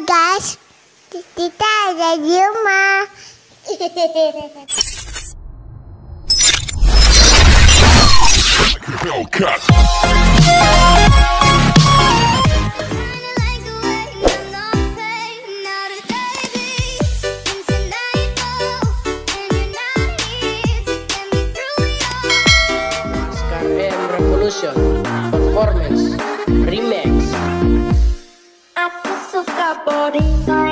Halo guys, kita ada di rumah. Performance remix. Aku suka boring.